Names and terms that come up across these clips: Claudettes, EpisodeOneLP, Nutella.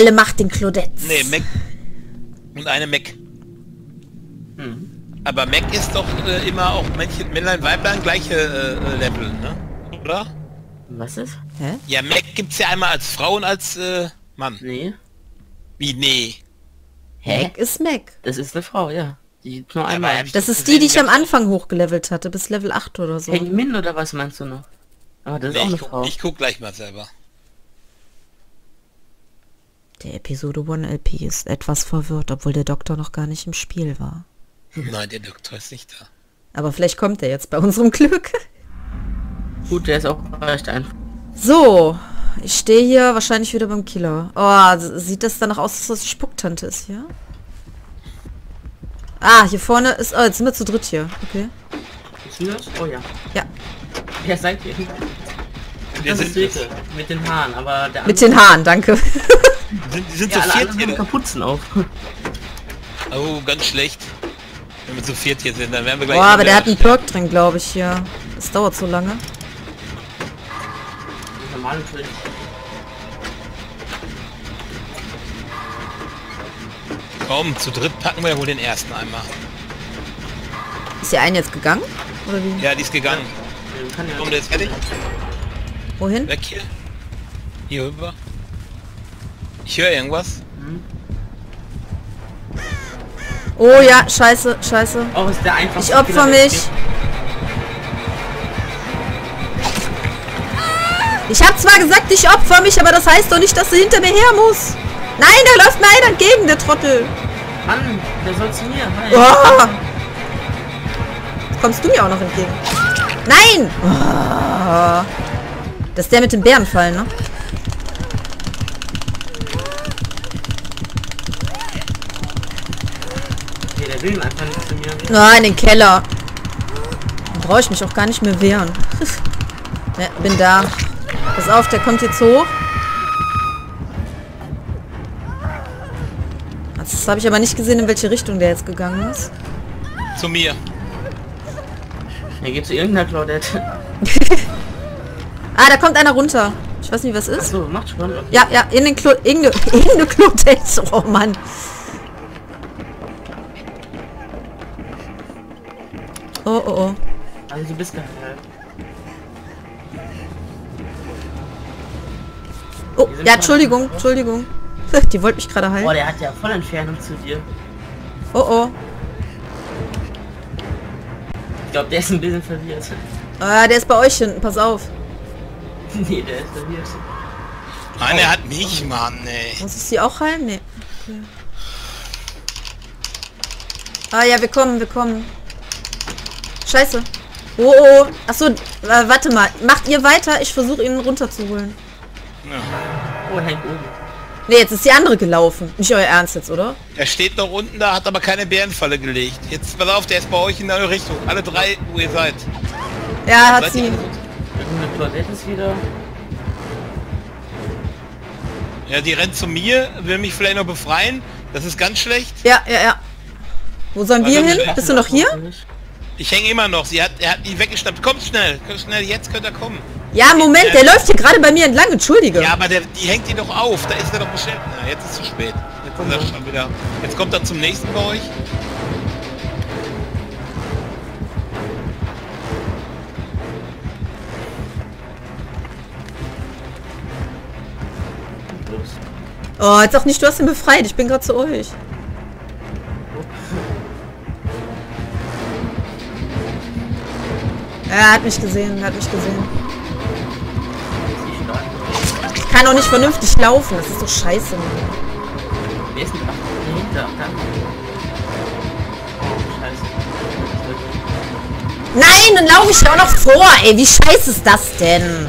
alle macht den Claudettes. Nee, Mac. Und eine Mac. Mhm. Aber Mac ist doch immer auch Männlein, Weiblein gleiche Level, ne? Oder? Was ist? Hä? Ja, Mac gibt's ja einmal als Frau und als Mann. Nee. Wie, nee? Hä? Mac ist Mac. Das ist eine Frau, ja. Die nur einmal. Ja, das ist die, die ich am Anfang hochgelevelt hatte, bis Level 8 oder so. Hangmin oder was meinst du noch? Aber das ist auch eine Frau. Ich guck gleich mal selber. Der EpisodeOneLP ist etwas verwirrt, obwohl der Doktor noch gar nicht im Spiel war. Nein, der Doktor ist nicht da. Aber vielleicht kommt er jetzt bei unserem Glück. Gut, der ist auch recht einfach. So, ich stehe hier wahrscheinlich wieder beim Killer. Oh, sieht das danach aus, dass das die Spucktante ist, ja? Ah, hier vorne ist... Oh, jetzt sind wir zu dritt hier. Okay. Ist das? Oh ja. Ja. Wer seid ihr? Das ist Rieke. Mit den Haaren, aber... Der mit den Haaren, danke. Die sind ja, so viert hier. Kapuzen auf. Oh, ganz schlecht. Wenn wir so viert hier sind, dann werden wir gleich... Oh, aber der hat einen Perk drin, glaube ich, hier. Das dauert so lange. Normal natürlich. Komm, zu dritt packen wir wohl den ersten einmal. Ist der eine jetzt gegangen? Oder wie? Ja, die ist gegangen. Ja, komm, der ist fertig. Wohin? Weg hier. Hier rüber. Ich höre irgendwas. Hm. Oh ja, scheiße, scheiße. Oh, ist der einfach. Ich opfer mich. Ich habe zwar gesagt, ich opfer mich, aber das heißt doch nicht, dass sie hinter mir her muss. Nein, da läuft mir einer entgegen, der Trottel. Mann, der soll zu mir. Oh. Jetzt kommst du mir auch noch entgegen. Nein! Oh. Das ist der mit dem Bärenfall, ne? Der will einfach nicht zu mir. Nein, den Keller. Da brauche ich mich auch gar nicht mehr wehren. Ja, bin da. Pass auf, der kommt jetzt hoch. Das habe ich aber nicht gesehen, in welche Richtung der jetzt gegangen ist. Zu mir. Er geht zu irgendeiner Claudette. Ah, da kommt einer runter. Ich weiß nicht, was ist. Ach so, macht schon. Okay. Ja, ja, in den irgendeine Claudette. Oh Mann. Oh, oh, oh. Also du bist gar nicht. Oh, ja, Entschuldigung, Entschuldigung. Die wollte mich gerade halten. Oh, der hat ja voll Entfernung zu dir. Oh, oh. Ich glaube, der ist ein bisschen verwirrt. Ah, der ist bei euch hinten, pass auf. Nee, der ist verwirrt. Nein, der hat mich, Mann, ey. Muss ich sie auch heilen? Nee. Okay. Ah ja, wir kommen, wir kommen. Scheiße. Oh, oh. Achso, warte mal. Macht ihr weiter? Ich versuche ihn runterzuholen. Ja. Oh, hängt oben. Nee, jetzt ist die andere gelaufen. Nicht euer Ernst jetzt, oder? Er steht noch unten da, hat aber keine Bärenfalle gelegt. Jetzt, pass auf, der ist bei euch in eine Richtung. Alle drei, wo ihr seid. Ja, hat sie. Die Claudette ist wieder. Ja, die rennt zu mir, will mich vielleicht noch befreien. Das ist ganz schlecht. Ja, ja, ja. Wo sollen wir hin? Bist du noch hier? Ich hänge immer noch. Er hat die weggeschnappt. Kommt schnell, jetzt könnt ihr kommen. Ja, Moment, der läuft hier gerade bei mir entlang, entschuldige. Ja, aber die hängt die doch auf, da ist er doch beschäftigt. Na, jetzt ist es zu spät. Jetzt ist er schon wieder. Jetzt kommt er zum nächsten bei euch. Oh, jetzt auch nicht, du hast ihn befreit, ich bin gerade zu euch. Er hat mich gesehen, er hat mich gesehen. Ich kann auch nicht vernünftig laufen, das ist doch scheiße. Wer ist denn dahinter? Scheiße. Nein, dann laufe ich da auch noch vor, ey, wie scheiße ist das denn?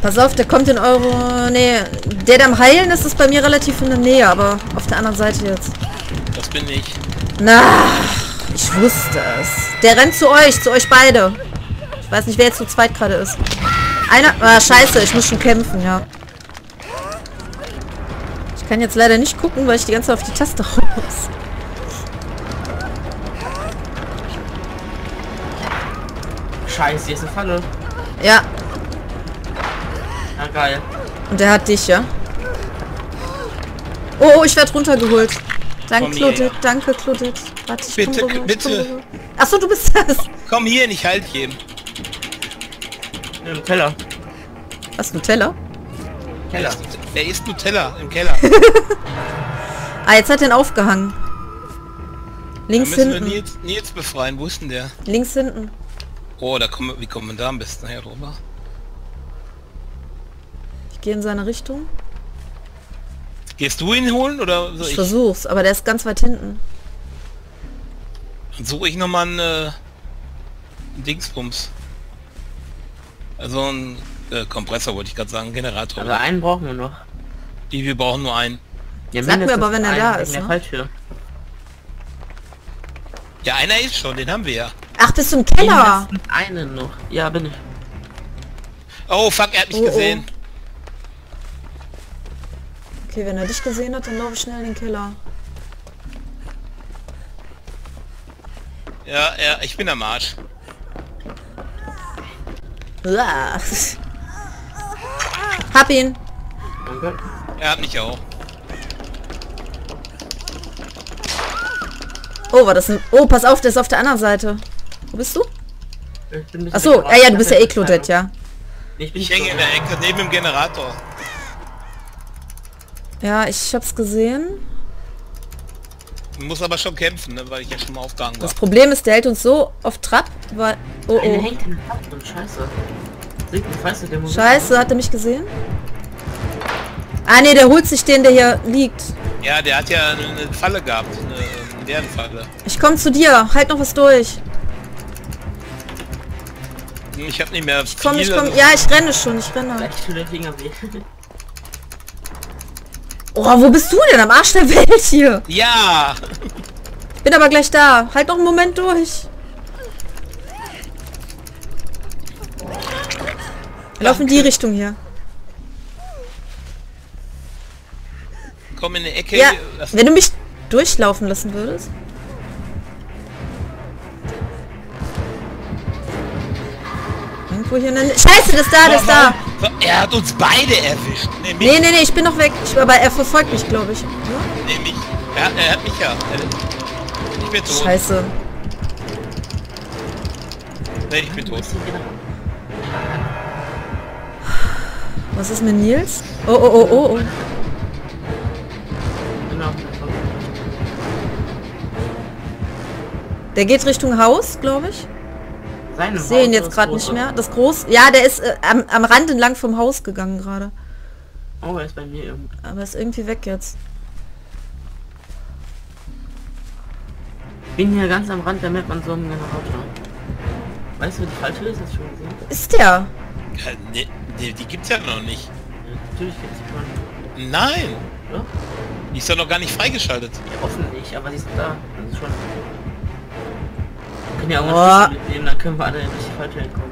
Pass auf, der kommt in eure Nähe. Der, der am Heilen ist, ist bei mir relativ in der Nähe, aber auf der anderen Seite jetzt. Das bin ich. Na, ich wusste es. Der rennt zu euch beide. Ich weiß nicht, wer jetzt zu zweit gerade ist. Einer... Ah, scheiße, ich muss schon kämpfen, ja. Ich kann jetzt leider nicht gucken, weil ich die ganze Zeit auf die Taste raus. Scheiße, hier ist eine Pfanne. Ja. Na geil. Und der hat dich, ja? Oh, ich werde runtergeholt. Danke, Claudette. Danke, Claudette. Warte, ich bitte, bitte. Achso, du bist das. Komm hier, ich halt jeden. Nutella. Was, Nutella? Keller. Er isst Nutella im Keller. Ah, jetzt hat er ihn aufgehangen. Links hinten. Müssen wir Nils befreien. Wo ist denn der? Links hinten. Oh, da kommen wir. Wie kommen wir da am besten her, drüber? Ich gehe in seine Richtung. Gehst du ihn holen oder soll ich? Ich versuch's, aber der ist ganz weit hinten. Dann suche ich nochmal einen Dingsbums. Also ein Kompressor wollte ich gerade sagen, Generator. Aber einen brauchen wir noch. Die, wir brauchen nur einen. Ja, sag mir aber, wenn er da ist, ne? Ja, einer ist schon, den haben wir ja. Ach, bist du im Keller? Einen noch. Ja, bin ich. Oh, fuck, er hat mich gesehen. Oh. Okay, wenn er dich gesehen hat, dann laufe ich schnell in den Keller. Ja, ja, ich bin am Arsch. Uah. Hab ihn. Danke. Er hat mich auch. Oh, war das ein... Oh, pass auf, der ist auf der anderen Seite. Wo bist du? Achso, ja, du bist ja eh Claudette, ja. Ich hänge in der Ecke neben dem Generator. Ja, ich hab's gesehen. Man muss aber schon kämpfen, ne, weil ich ja schon mal aufgehangen war. Das Problem ist, der hält uns so auf Trab, weil... Oh, oh. Hängt in Trab und scheiße. Scheiße, hat er mich gesehen? Ah ne, der holt sich den, der hier liegt. Ja, der hat ja eine Falle gehabt, eine modernen Falle. Ich komme zu dir, halt noch was durch. Ich hab nicht mehr. Ich komm. Ja, ich renne schon, ich renne. Oh, wo bist du denn? Am Arsch der Welt hier. Ja. Ich bin aber gleich da. Halt noch einen Moment durch. Lauf in die Richtung hier. Komm in die Ecke. Ja, wenn du mich durchlaufen lassen würdest. Irgendwo hier... Scheiße, das ist da, das ist da. Er hat uns beide erwischt. Nee, nee, nee, ich bin noch weg. Aber er verfolgt mich, glaube ich. Ja? Nee, mich. Er hat mich ja. Ich bin tot. Scheiße. Nee, ich bin tot. Was ist mit Nils? Oh, oh, oh, oh, oh. Der geht Richtung Haus, glaube ich. Ich sehe ihn jetzt gerade nicht mehr. Das große... Ja, der ist am Rand entlang vom Haus gegangen gerade. Oh, er ist bei mir irgendwo. Aber ist irgendwie weg jetzt. Ich bin hier ganz am Rand der Map an so einem Generator. Weißt du, die falsche ist das schon gesehen? Ist der? Ja, nee. Die gibt's ja noch nicht. Ja, natürlich gibt's die schon. Nein! Ja? Die ist ja noch gar nicht freigeschaltet. Ja, hoffentlich, aber die ist da. Das ist schon... Wir können ja auch mal mitnehmen, dann können wir alle richtig falsch hinkommen.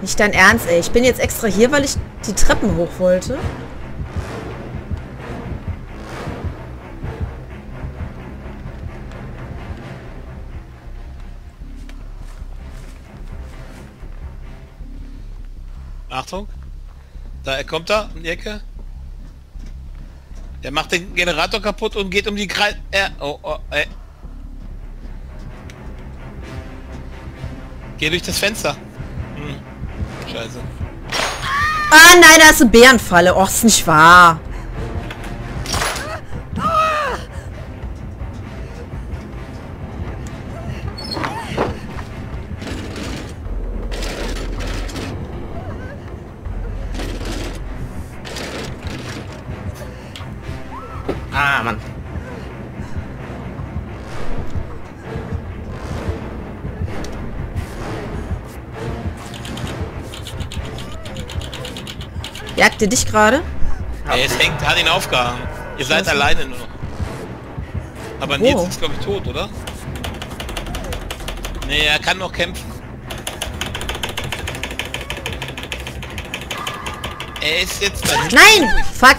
Nicht dein Ernst, ey. Ich bin jetzt extra hier, weil ich die Treppen hoch wollte. Achtung, da er kommt da in die Ecke. Der macht den Generator kaputt und geht um die Kreis. Geh durch das Fenster. Hm. Scheiße. Ah nein, da ist eine Bärenfalle. Och, ist nicht wahr. Ah, Mann. Jagt ihr dich gerade? Ja, es hängt, hat ihn aufgehangen. Ihr seid alleine nur. Aber Nils ist, glaube ich, tot, oder? Nee, er kann noch kämpfen. Er ist jetzt bei... Nein! Fuck!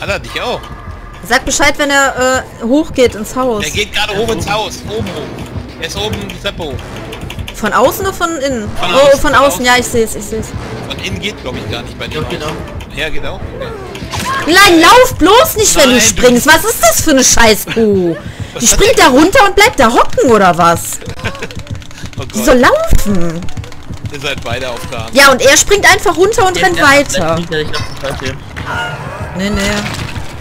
Hat er dich auch? Sagt Bescheid, wenn er hochgeht ins Haus. Der geht gerade hoch ins Haus. Oben hoch. Er ist oben die Treppe hoch. Von außen oder von innen? Von oh, außen, von außen. Ja, ich sehe es, ich sehe es. Von innen geht, glaube ich, gar nicht bei dir. Ja, genau. Ja, genau. Okay. Nein, lauf bloß nicht, wenn du springst. Was ist das für eine Scheiß-Kuh? Die springt da runter und bleibt da hocken, oder was? Oh, die soll laufen. Ihr seid beide auf der Hand. Ja, und er springt einfach runter und rennt weiter. Nee, nee.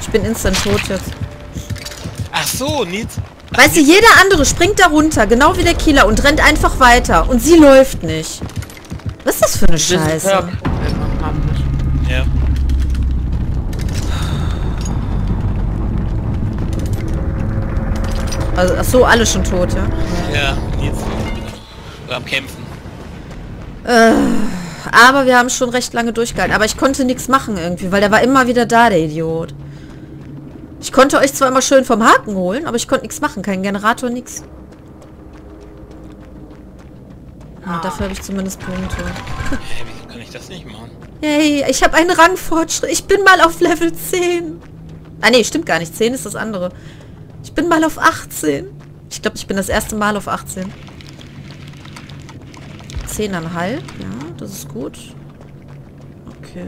Ich bin instant tot jetzt. Ach so, nicht. Weißt du, jeder andere springt da runter, genau wie der Killer, und rennt einfach weiter. Und sie läuft nicht. Was ist das für eine Scheiße? Ja. Also, ach so, alle schon tot, ja? Ja, jetzt. Wir haben Kämpfen. Aber wir haben schon recht lange durchgehalten. Aber ich konnte nichts machen irgendwie, weil der war immer wieder da, der Idiot. Ich konnte euch zwar immer schön vom Haken holen, aber ich konnte nichts machen. Kein Generator, nichts. Ah, dafür habe ich zumindest Punkte. Hey, wieso kann ich das nicht machen? Hey, ich habe einen Rangfortschritt. Ich bin mal auf Level 10. Ah, nee, stimmt gar nicht. 10 ist das andere. Ich bin mal auf 18. Ich glaube, ich bin das erste Mal auf 18. 10,5. Ja, das ist gut. Okay.